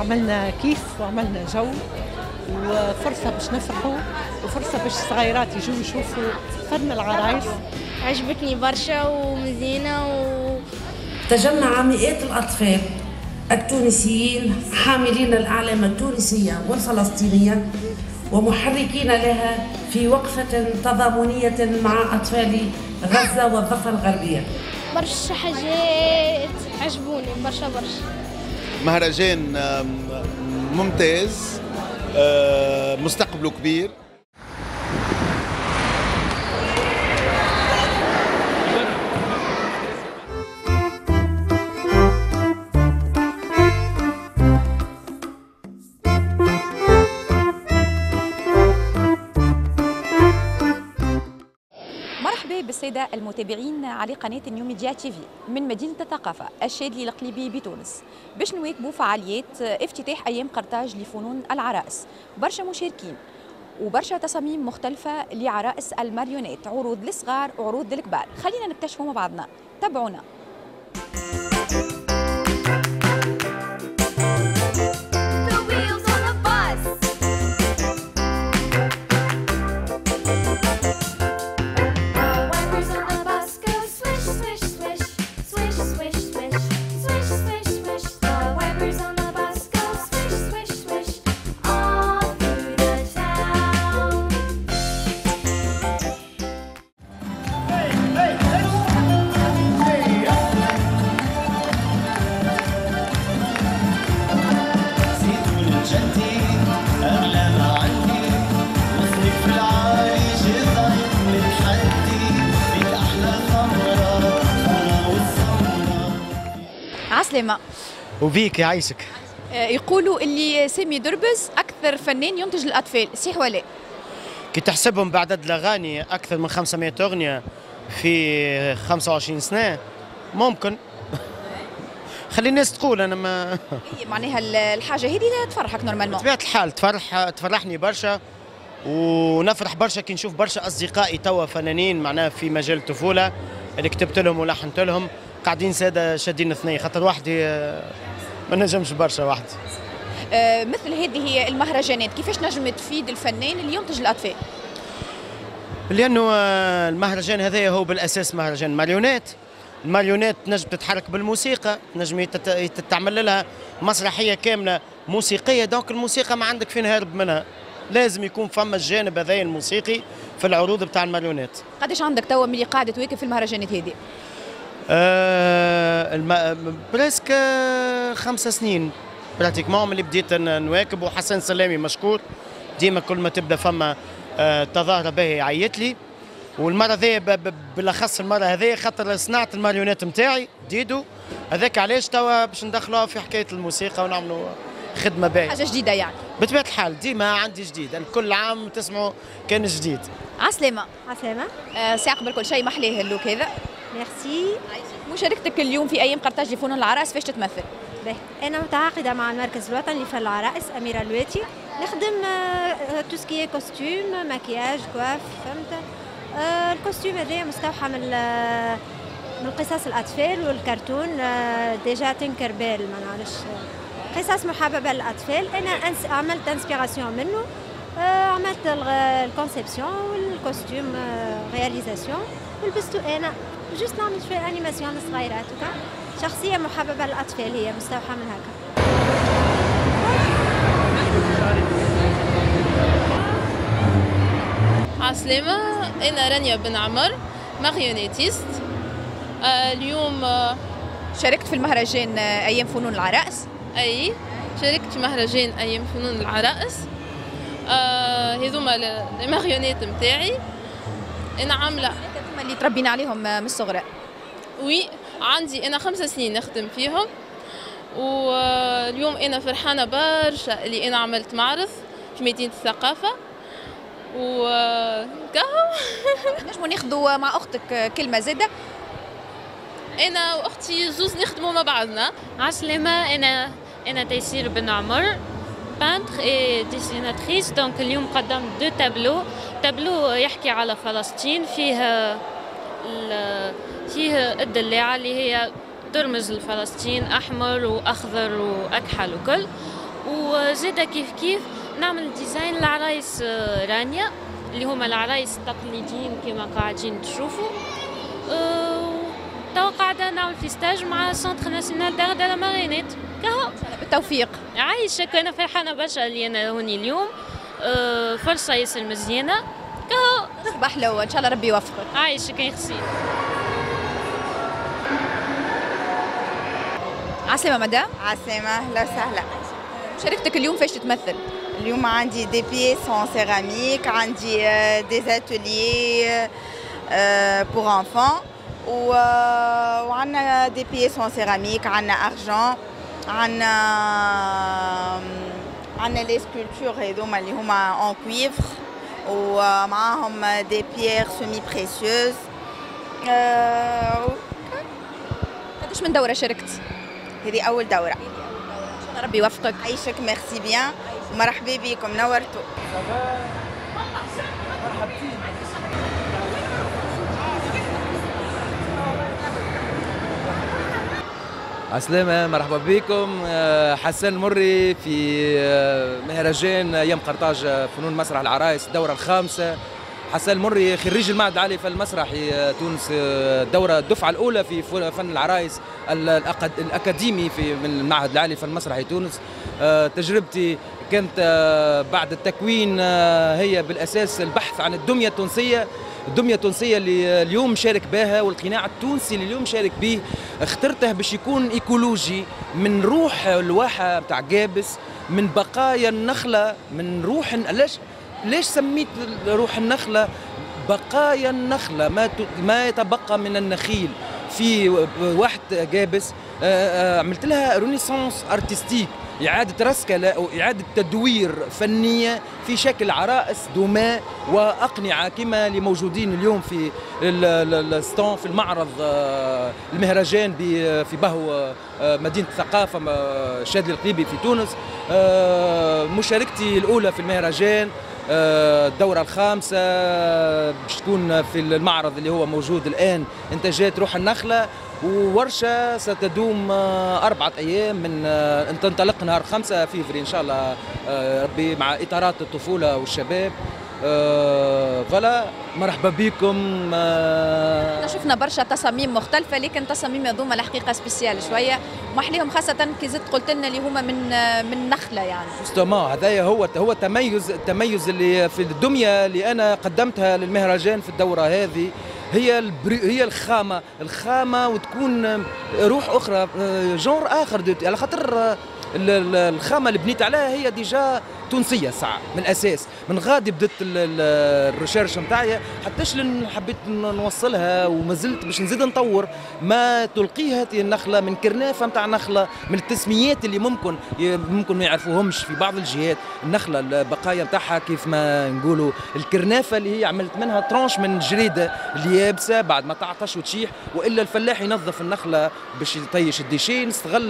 وعملنا كيس وعملنا جو وفرصة باش نفرحوا وفرصة باش الصغيرات يجوا يشوفوا فن العرايس. عجبتني برشا ومزينة تجمع مئات الأطفال التونسيين حاملين الأعلام التونسية والفلسطينية ومحركين لها في وقفة تضامنية مع أطفال غزة والضفة الغربية. برشا حاجات عجبوني برشا. مهرجان ممتاز، مستقبله كبير. مرحبا بالسادة المتابعين على قناة نيو ميديا تي في من مدينة الثقافة الشادلي القليبي بتونس باش نواكبوا فعاليات افتتاح أيام قرطاج لفنون العرائس. برشا مشاركين وبرشا تصاميم مختلفة لعرائس الماريونات، عروض للصغار وعروض للكبار. خلينا نكتشفوا مع بعضنا، تابعونا. عسلامة وبيك يا عيسك. يقولوا اللي سامي دربز أكثر فنان ينتج للأطفال، صحيح ولا؟ كي تحسبهم بعدد الأغاني أكثر من 500 أغنية في 25 سنة ممكن. خلي الناس تقول أنا ما معناها الحاجة هذه تفرحك نورمالمون؟ بطبيعة الحال تفرحني برشا ونفرح برشا كي نشوف برشا أصدقائي توا فنانين معناها في مجال الطفولة اللي كتبت لهم ولحنت لهم قاعدين ساده شادين اثنين، خاطر وحدي ما نجمش برشا وحدي. مثل هذه المهرجانات كيفاش نجم تفيد الفنان اللي ينتج الأطفال؟ لأنه المهرجان هذايا هو بالأساس مهرجان ماريونات. الماريونات تنجم تتحرك بالموسيقى، تنجم تعمل لها مسرحية كاملة موسيقية، دونك الموسيقى ما عندك فين هارب منها، لازم يكون فما الجانب هذايا الموسيقي في العروض بتاع الماريونات. قداش عندك توا ملي قاعدة تواكب في المهرجانات هذه؟ برسك 5 سنين براتيكمون ملي بديت نواكب، وحسن سلامي مشكور ديما كل ما تبدا فما تظاهره باهي يعيط لي، والمره هذيا بالاخص المره هذيا خاطر صنعت الماريونات نتاعي ديدو، هذاك علاش توا باش ندخلوها في حكايه الموسيقى ونعملوا خدمه باهيه، حاجه جديده يعني. بطبيعه الحال ديما عندي جديد، يعني كل عام تسمعوا كان جديد. عسلامة. عسلامة. ساق بالكل شيء محلاه اللوك هذا. ميرسي. مشاركتك اليوم في أيام قرطاج لفنون العرائس فاش تتمثل؟ أنا متعاقدة مع المركز الوطني لفن العرائس أميرة الواتي، نخدم توسكي كوستيم، مكياج، كواف، فهمت؟ الكوستيم هذايا مستوحى من قصص الأطفال والكرتون، ديجا تنكر بال ما نعرفش، قصص محببة للأطفال، أنا عملت انسبيراسيون منه، عملت الكونسيبسيون والكوستيم رياليزاسيون ولبستو أنا. جست نعمل شوية انيماسيون للصغيرات وكا، شخصية محببة للأطفال هي مستوحى من هكا. عسلامة، أنا رانيا بن عمر ماريونيتيست. اليوم شاركت في المهرجان أيام فنون العرائس. أي شاركت في مهرجان أيام فنون العرائس، هذوما الماريونيت متاعي أنا عاملة اللي تربينا عليهم من الصغر. وي عندي انا 5 سنين نخدم فيهم، واليوم انا فرحانه برشا اللي انا عملت معرض في مدينه الثقافه وكاهو. نجمو ناخذوا مع اختك كلمه زاده؟ انا واختي زوز نخدموا مع بعضنا. عسلامة، انا تيسير بن عمر بانتر اي ديسيناتريس. دونك اليوم قدمت 2 تابلو، تابلو يحكي على فلسطين فيه الدلاعة اللي هي ترمز لفلسطين، أحمر وأخضر وأكحل وكل، وزادة كيف نعمل ديزاين العرايس رانيا اللي هما العرايس التقليديين كما قاعدين تشوفوا. توا قاعدة نعمل في ستاج مع سنتر ناسيونال دار المارينيت كهو. بالتوفيق. عايشة أنا فرحانة برشا اللي أنا هوني اليوم، فرصة ياسر مزيانة كهو. صباح حلوة إن شاء الله ربي يوفقك. عايشة يخصي. عسلامة مدام. عسلامة، أهلا وسهلا. شاركتك اليوم فاش تتمثل؟ اليوم عندي دي بيس اون سيراميك، عندي دي زاتوليي بور انفون، وعندنا دي بيس اون سيراميك، عندنا ارجون، عندنا لي سكولبتور هذوما اللي هما اون كويفر، ومعاهم دي بيير سيمي بريسيوز. قداش من دورة شاركت؟ هذه أول دورة. إن شاء الله ربي يوفقك. عايشك، ميرسي بيان، ومرحبا بكم، نورتوا. عسلامة، مرحبا بكم. حسان مري في مهرجان أيام قرطاج فنون مسرح العرايس الدورة الخامسة. حسان مري خريج المعهد العالي فن المسرحي تونس، الدورة الدفعة الأولى في فن العرايس الأكاديمي من المعهد العالي فن المسرحي تونس. تجربتي كانت بعد التكوين هي بالأساس البحث عن الدمية التونسية، الدمية التونسية اللي اليوم شارك بها والقناع التونسي اللي اليوم شارك به، اخترته باش يكون إيكولوجي من روح الواحة متاع جابس، من بقايا النخلة، من روح. ليش سميت روح النخلة؟ بقايا النخلة، ما يتبقى من النخيل في واحد جابس. عملت لها رونيسانس أرتستيك، إعادة رسكلة أو إعادة تدوير فنية في شكل عرائس دماء وأقنعة كما اللي موجودين اليوم في الستون في المعرض المهرجان في بهو مدينة الثقافة شادي القليبي في تونس. مشاركتي الأولى في المهرجان الدورة الخامسة باش تكون في المعرض اللي هو موجود الآن، إنتاجات روح النخلة، وورشة ستدوم 4 أيام من تنطلق نهار 5 فبراير إن شاء الله ربي، مع إطارات الطفولة والشباب. فوالا، مرحبا بكم. احنا شفنا برشا تصاميم مختلفة، لكن تصاميم هذوما الحقيقة سبيسيال شوية محليهم، خاصة كي زدت قلت لنا اللي هما من نخلة يعني. جوستومون هذايا هو التميز اللي في الدمية اللي أنا قدمتها للمهرجان في الدورة هذه، هي الخامة وتكون روح أخرى، جونر آخر، على خاطر الخامة اللي بنيت عليها هي ديجا تونسية ساعة من الأساس. من غادي بدت الريشيرش نتاعي حتى شلون حبيت نوصلها، ومازلت باش نزيد نطور ما تلقيها النخلة من كرنافة نتاع نخلة، من التسميات اللي ممكن ما يعرفوهمش في بعض الجهات. النخلة البقايا نتاعها كيف ما نقولوا الكرنافة اللي هي عملت منها ترانش من الجريدة اللي يابسة بعد ما تعطش وتشيح، وإلا الفلاح ينظف النخلة باش يطيش الديشي، نستغل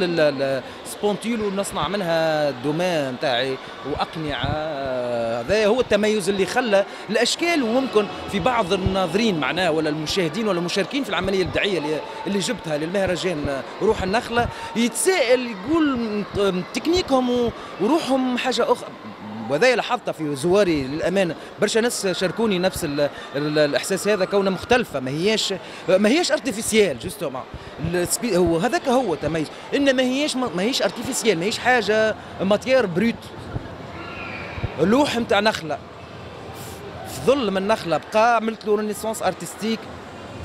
السبونتيل ونصنع منها الدماء نتاعي وأقنعة. هذا هو التميز اللي خلى الأشكال، وممكن في بعض الناظرين معناه ولا المشاهدين ولا المشاركين في العملية الإبداعية اللي جبتها للمهرجان روح النخلة يتساءل، يقول تكنيكهم وروحهم حاجة أخرى. وهذا لاحظته في زواري للأمانة، برشا ناس شاركوني نفس الإحساس هذا، كونها مختلفة، ما هياش أرتيفيسيال جوستومون. وهذاك هو التميز، إن ما هيش أرتيفيسيال، ما هيش حاجة ماتيير بروت، لوح نتاع نخلة. في ظل من نخلة بقى عملت له رينيسانس أرتستيك،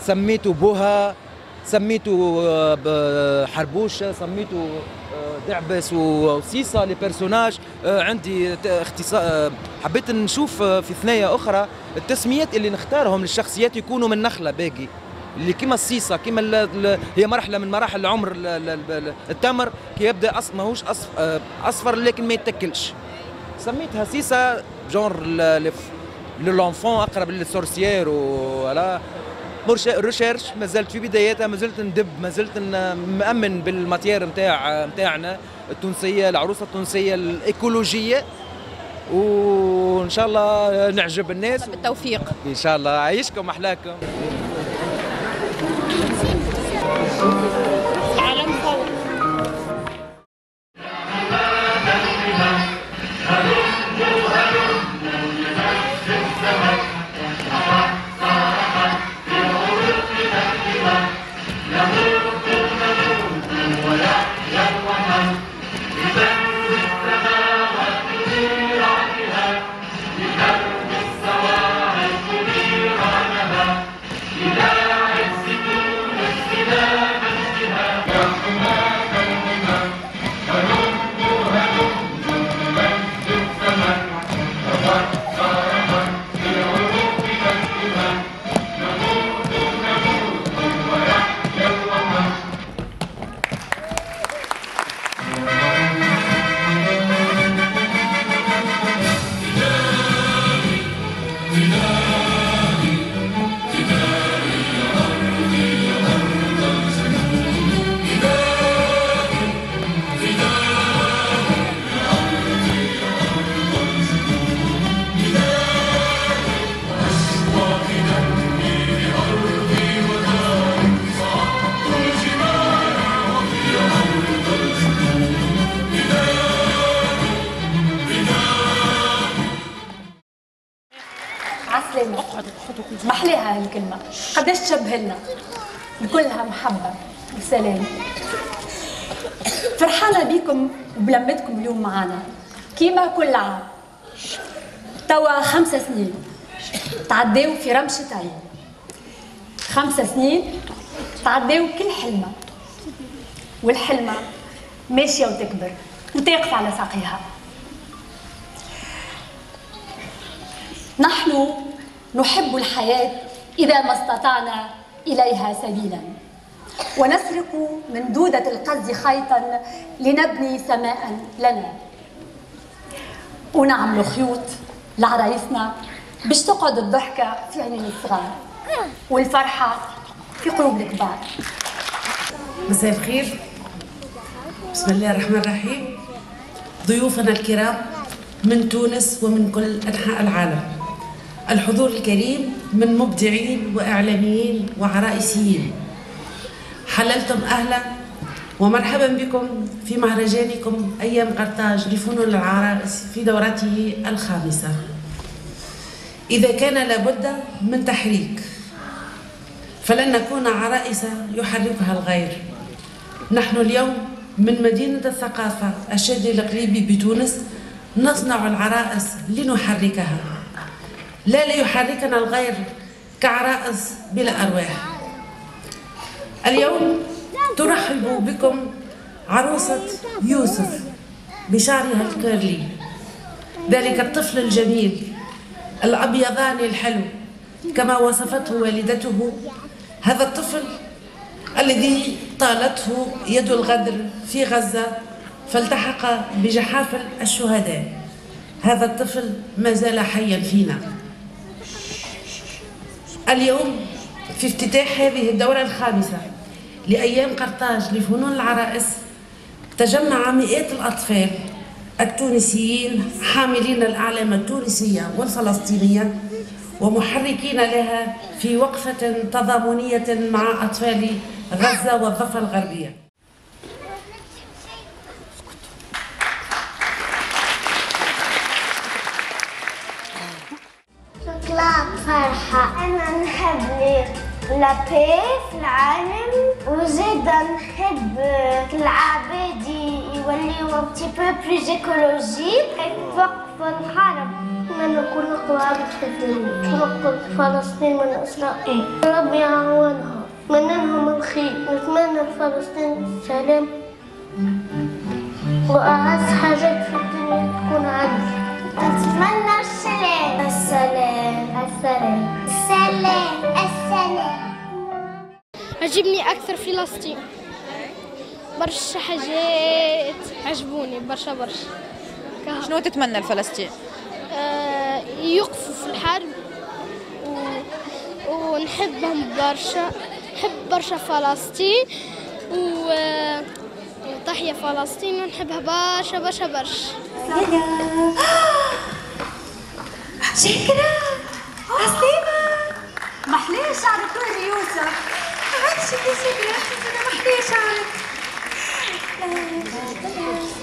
سميته بوها، سميته حربوشة، سميته دعبس وسيسا لي بيرسوناج. عندي اختصاص، حبيت نشوف في ثنايا أخرى التسميات اللي نختارهم للشخصيات يكونوا من نخلة باقي، اللي كيما السيسا، كيما هي مرحلة من مراحل العمر، التمر كي يبدأ ماهوش أصفر لكن ما يتكلش، سميتها سيسا جونر للانفون، اقرب للسورسيير. ولا الريشيرش مازالت في بداياتها، مازلت ندب، مازلت مأمن بالماتيير نتاعنا التونسيه، العروسه التونسيه الايكولوجيه، وان شاء الله نعجب الناس. بالتوفيق ان شاء الله. عايشكم، احلاكم. أحليها هالكلمة، قداش تشبه لنا بكلها محبة وسلام. فرحانة بيكم وبلمتكم اليوم معانا كيما كل عام. توا 5 سنين تعداو في رمشتين، 5 سنين تعداو كل حلمة، والحلمة ماشية وتكبر وتقف على ساقيها. نحن نحب الحياة إذا ما استطعنا إليها سبيلا، ونسرق من دودة القز خيطا لنبني سماء لنا، ونعمل خيوط لعرايسنا باش تقعد الضحكة في عينين الصغار والفرحة في قلوب الكبار. مساء الخير، بسم الله الرحمن الرحيم. ضيوفنا الكرام من تونس ومن كل أنحاء العالم، الحضور الكريم من مبدعين وإعلاميين وعرائسيين، حللتم أهلا ومرحبا بكم في مهرجانكم أيام قرطاج لفنون العرائس في دورته 5. إذا كان لابد من تحريك فلن نكون عرائس يحركها الغير. نحن اليوم من مدينة الثقافة الشادي القليبي بتونس نصنع العرائس لنحركها، لا ليحركنا الغير كعرائس بلا أرواح. اليوم ترحب بكم عروسة يوسف بشعرها الكيرلي، ذلك الطفل الجميل الأبيضان الحلو كما وصفته والدته، هذا الطفل الذي طالته يد الغدر في غزة فالتحق بجحافل الشهداء. هذا الطفل ما زال حيا فينا. اليوم في افتتاح هذه الدورة 5 لأيام قرطاج لفنون العرائس تجمع مئات الأطفال التونسيين حاملين الأعلام التونسية والفلسطينية ومحركين لها في وقفة تضامنية مع أطفال غزة والضفة الغربية. فرحة. أنا نحب لابي في العالم، وزيدا نحب العباد يوليو بتي بو بلوز ايكولوجيك. وقفة نحارب أنا نكون قوابة فلسطين، نقود فلسطين من إسرائيل، ربي يعاونها مننهم الخير. نتمنى لفلسطين السلام، وأعز حاجات في الدنيا تكون عدل. نتمنى السلام، السلام، السلام، السلام، السلام. عجبني أكثر فلسطين، برشا حاجات عجبوني برشا. شنو تتمنى لفلسطين؟ يوقفوا في الحرب ونحبهم برشا، نحب برشا فلسطين وتحيا فلسطين، ونحبها برشا برشا برشا. شكرا عسلامة، محلاه شعرك كوري يوسف. شكرا محلاه شعرك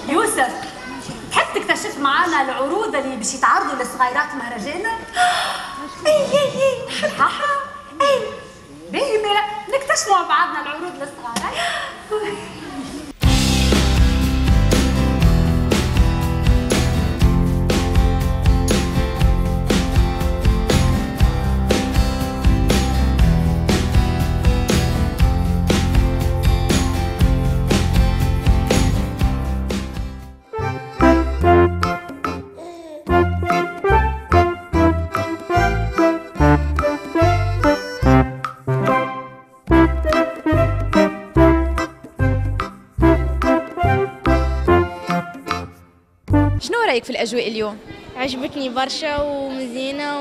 يوسف. تحب تكتشف معانا العروض اللي باش يتعرضوا للصغيرات مهرجانا؟ اي نحبها. اي باهي، نكتشفوا مع بعضنا العروض للصغار. في الأجواء اليوم عجبتني برشا ومزينة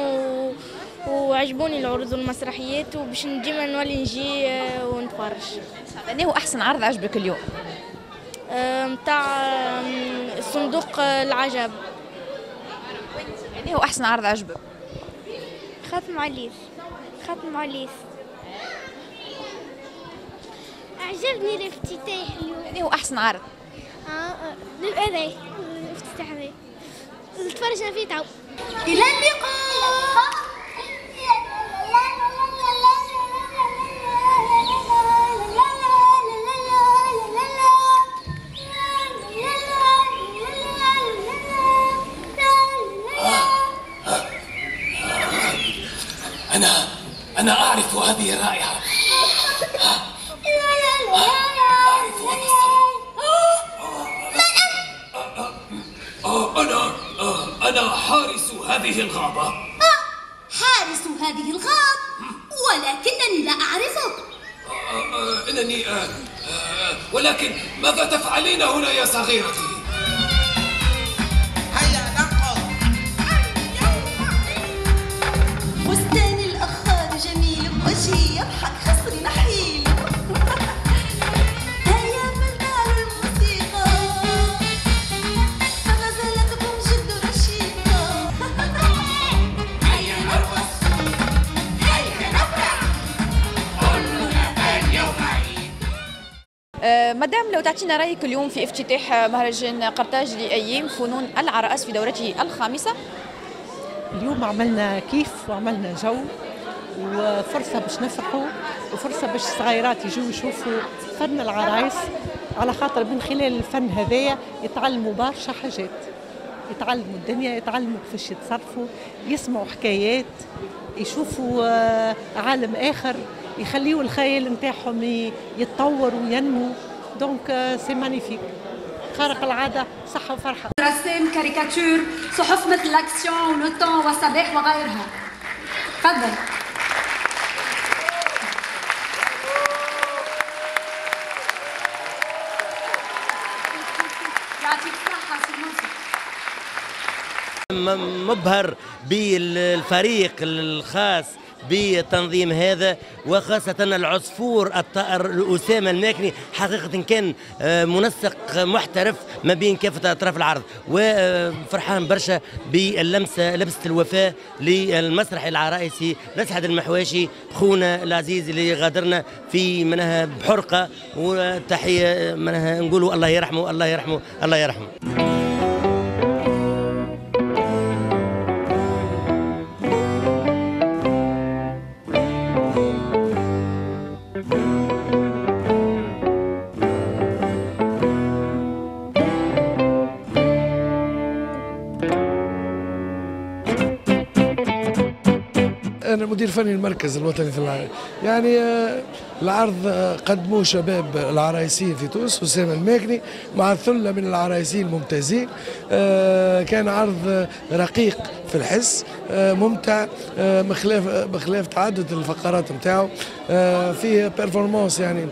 وعجبوني العروض والمسرحيات، وباش ديما نولي نجي ونتفرج. أنا هو أحسن عرض عجبك اليوم؟ متاع صندوق العجب. أنا هو أحسن عرض عجبك؟ خاتم عليس عجبني الافتتاح اليوم. أنا هو أحسن عرض؟ للأذى افتتاحي نتفرجنا فيه. تعاو إلى اللقاء. أنا أعرف هذه الرائحة. لا أعرف هذا الصوت. أنا حارس هذه الغابة. حارس هذه الغابة، ولكنني لا أعرفك. إنني ولكن ماذا تفعلين هنا يا صغيرتي؟ يضحك خصري نحيل. هيا بلدان الموسيقى، فغزلتكم جد رشيقة. هيا نرقص، هيا نفرح، كلنا اليوم عيد. مدام لو تعطينا رأيك اليوم في افتتاح مهرجان قرطاج لأيام فنون العرائس في دورته الخامسة. اليوم عملنا كيف وعملنا جو، وفرصة باش نفرحوا، وفرصة باش الصغيرات يجوا يشوفوا فن العرايس، على خاطر من خلال الفن هذايا يتعلموا برشا حاجات، يتعلموا الدنيا، يتعلموا كيفاش يتصرفوا، يسمعوا حكايات، يشوفوا عالم آخر، يخليوا الخيال نتاعهم يتطور وينمو. دونك سي مانيفيك، خارق العادة، صحة وفرحة. رسم، كاريكاتور، صحف مثل لاكسيون ولوتون والصباح وغيرها. تفضل. مبهر بالفريق الخاص بتنظيم هذا، وخاصة العصفور الطائر أسامة الماكني. حقيقة كان منسق محترف ما بين كافة أطراف العرض، وفرحان برشا باللمسة، لبسة الوفاء للمسرح العرائسي نسعد المحواشي خونا العزيز اللي غادرنا في منها بحرقة، وتحية منها نقولوا الله يرحمه الله يرحمه الله يرحمه. أنا مدير فني المركز الوطني في العرائس. يعني العرض قدموه شباب العرايسيين في تونس، أسامة الماكني مع ثلة من العرايسيين الممتازين. كان عرض رقيق في الحس، ممتع، بخلاف تعدد الفقرات نتاعو. فيه بيرفورمانس يعني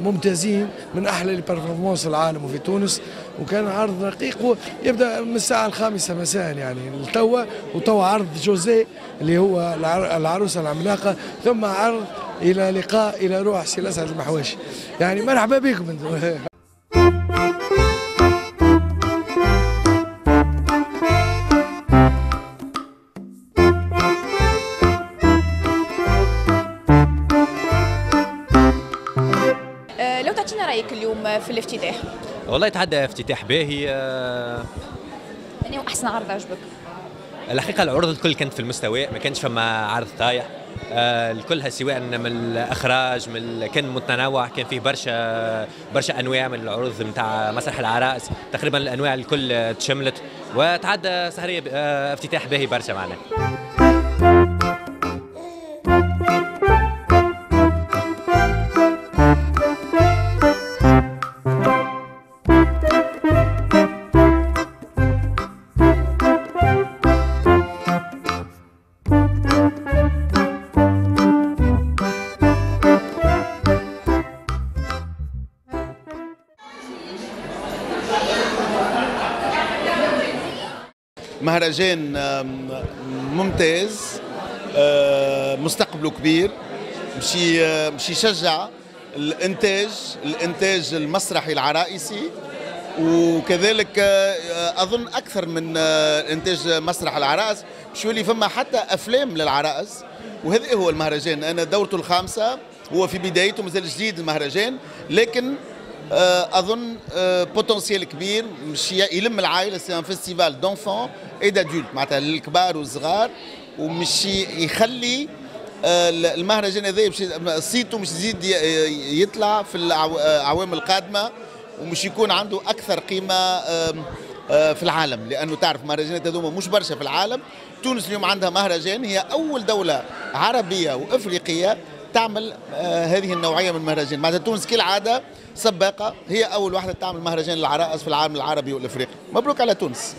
ممتازين، من أحلى البرفورمانس في العالم وفي تونس. وكان عرض رقيق، يبدأ من الساعة 5 مساء يعني لتوا، وتوا عرض جوزي اللي هو العروسة العملاقة، ثم عرض إلى لقاء إلى روح سي الأسعد المحواشي. يعني مرحبا بكم انتم. لو تعطينا رايك اليوم في الافتتاح. والله تعدى افتتاح باهي. يعني احسن عرض عجبك؟ الحقيقه العروض الكل كانت في المستوى، ما كانش فما عرض طايح. الكلها سواء من الاخراج، من كان متنوع، كان فيه برشا انواع من العروض نتاع مسرح العرائس، تقريبا الانواع الكل تشملت، وتعدى سهريه افتتاح باهي برشا معنا. مهرجان ممتاز، مستقبله كبير، باش يشجع الانتاج المسرحي العرائسي، وكذلك اظن اكثر من انتاج مسرح العرائس باش يولي فما حتى افلام للعرائس. وهذا هو المهرجان، انا دورته الخامسه، هو في بدايته، مازال جديد المهرجان، لكن اظن بوتنسيال كبير باش يلم العائله. سي ان فيستيفال دونفون اي دادولت، معناتها للكبار والصغار، ومش يخلي المهرجان هذا صيته مش يزيد يطلع في العوام القادمه، ومش يكون عنده اكثر قيمه في العالم، لأنه تعرف مهرجانات هذوما مش برشا في العالم. تونس اليوم عندها مهرجان، هي أول دولة عربية وأفريقية تعمل هذه النوعية من المهرجان. معناتها تونس كالعادة سباقة، هي أول واحدة تعمل مهرجان العرائس في العالم العربي والأفريقي. مبروك على تونس.